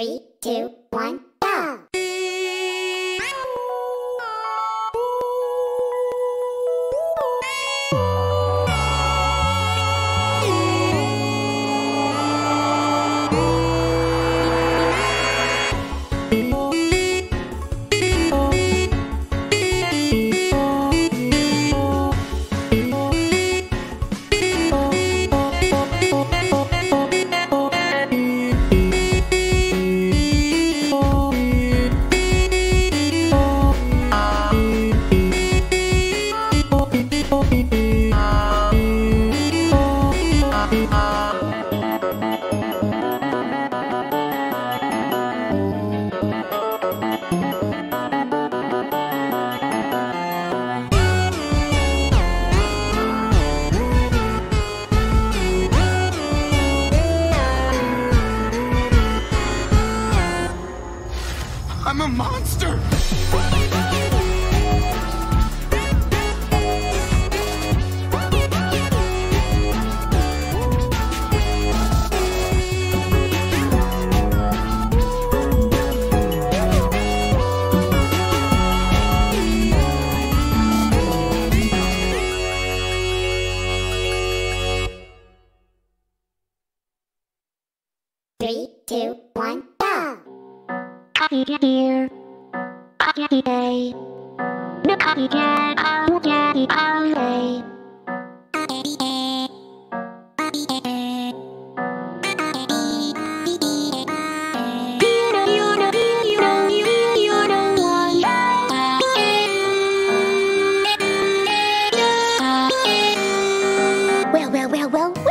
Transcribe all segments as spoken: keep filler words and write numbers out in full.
Three, two, one. I'm a monster! Three, two, one, go! Copycat year, copycat day, no copycat, I'll get it all day. Copycat, copycat, copycat. You know, you know, you know, you know, you know one. Copycat. Well, well, well, well, well.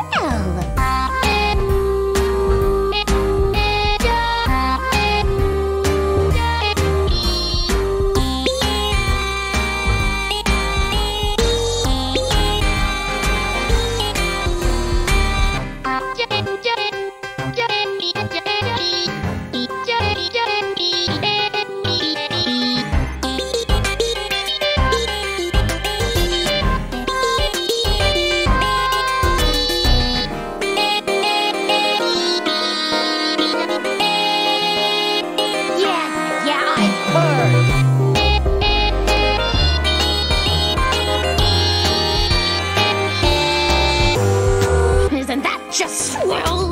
Isn't that just swell?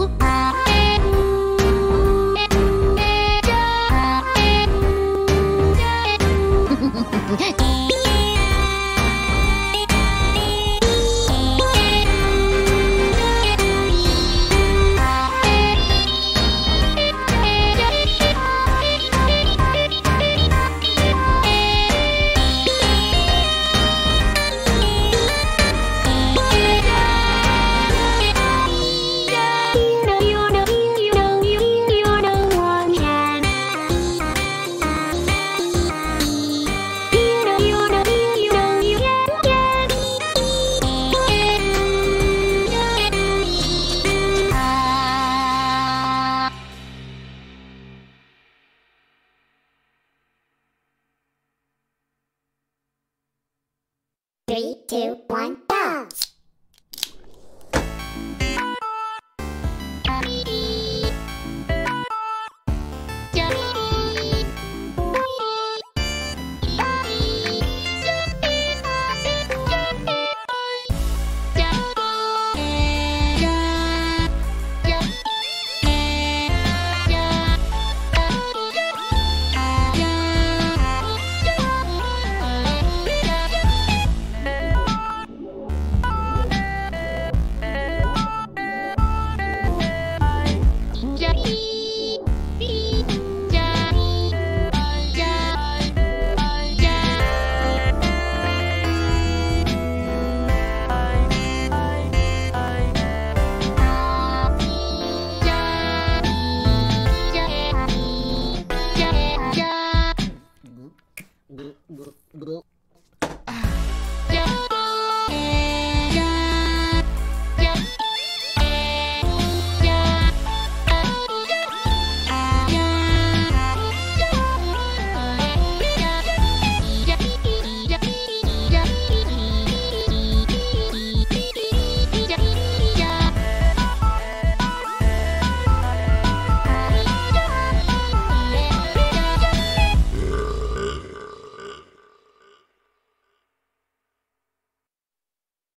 Three, two, one, go! Jump.